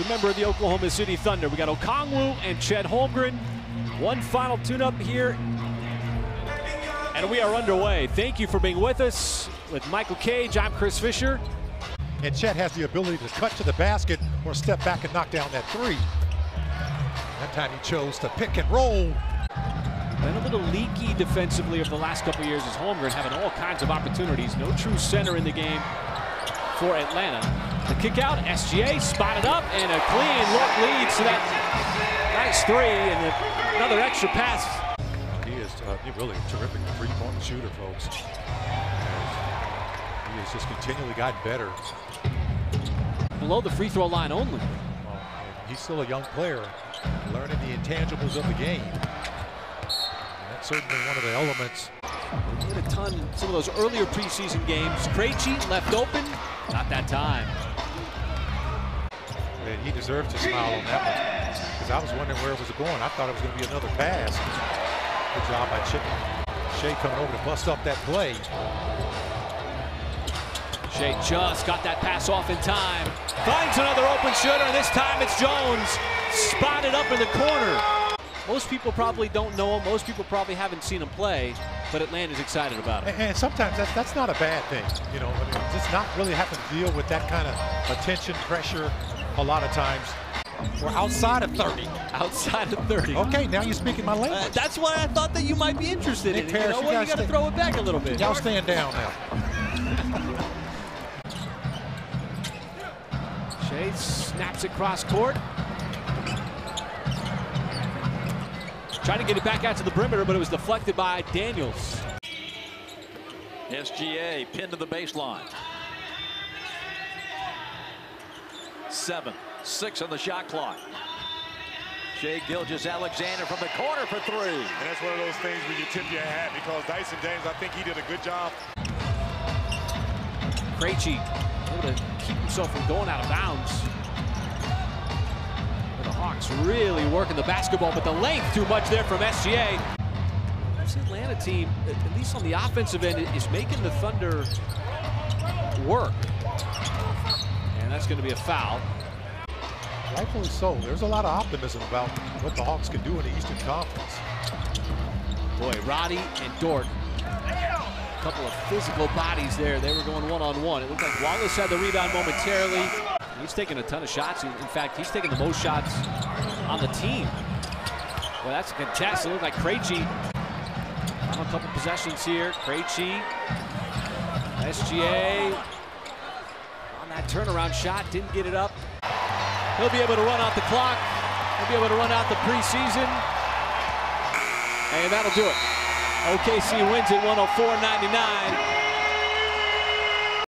It's a member of the Oklahoma City Thunder. We got Okongwu and Chet Holmgren. One final tune-up here, and we are underway. Thank you for being with us. With Michael Cage, I'm Chris Fisher. And Chet has the ability to cut to the basket or step back and knock down that three. That time he chose to pick and roll. Been a little leaky defensively over the last couple years as Holmgren having all kinds of opportunities. No true center in the game for Atlanta. The kick out, SGA spotted up, and a clean look leads to that nice three and another extra pass. He is really a terrific three-point shooter, folks. He has just continually gotten better. Below the free throw line only. He's still a young player, learning the intangibles of the game. Certainly one of the elements. They did a ton in some of those earlier preseason games. Krejci left open, not that time. And he deserved to smile on that one, because I was wondering where it was going. I thought it was going to be another pass. Good job by Shea coming over to bust up that play. Shea just got that pass off in time. Finds another open shooter, and this time it's Jones. Spotted up in the corner. Most people probably don't know him. Most people probably haven't seen him play, but Atlanta's excited about him. And sometimes that's not a bad thing, you know. I mean, just not really having to deal with that kind of attention pressure a lot of times. We're outside of 30. Outside of 30. Okay, now you're speaking my language. That's why I thought that you might be interested in it. Paris, you know what? You got to throw it back a little bit. Y'all stand down now. Shea snaps it cross court. Trying to get it back out to the perimeter, but it was deflected by Daniels. SGA pinned to the baseline. 7-6 on the shot clock. Shea Gilgeous-Alexander from the corner for three. And that's one of those things where you tip your hat, because Dyson James, I think he did a good job. Krejci able to keep himself from going out of bounds. Hawks really working the basketball, but the length too much there from SGA. This Atlanta team, at least on the offensive end, is making the Thunder work. And that's going to be a foul. Rightfully so. There's a lot of optimism about what the Hawks can do in the Eastern Conference. Boy, Roddy and Dort. A couple of physical bodies there. They were going one-on-one. It looked like Wallace had the rebound momentarily. He's taking a ton of shots. In fact, he's taking the most shots on the team. Well, that's a contest. It looked like Krejci on a couple possessions here. Krejci, SGA on that turnaround shot, didn't get it up. He'll be able to run out the clock. He'll be able to run out the preseason. And that'll do it. OKC wins at 104-99.